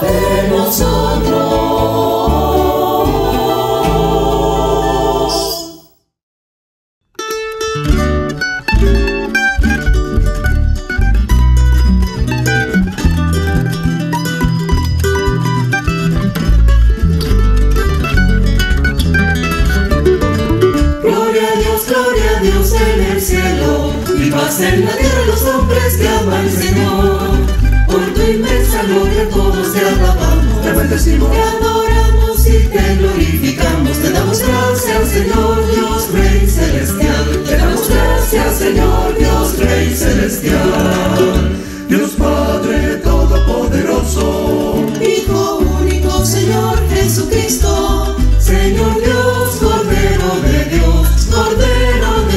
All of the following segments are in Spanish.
de nosotros. Gloria a Dios en el cielo, y paz en la tierra a los hombres que aman al Señor. Por tu inmensa gloria todos te alabamos, te bendecimos, te adoramos y te glorificamos. Te damos gracias, Señor Dios Rey Celestial. Te damos gracias, Señor Dios Rey Celestial. Dios Padre Todopoderoso, Hijo único, Señor Jesucristo. Señor Dios, Cordero de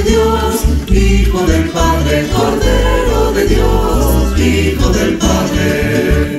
Dios, Hijo del Padre, Cordero de Dios, Hijo del Padre.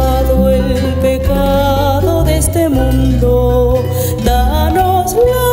quitado el pecado de este mundo, danos la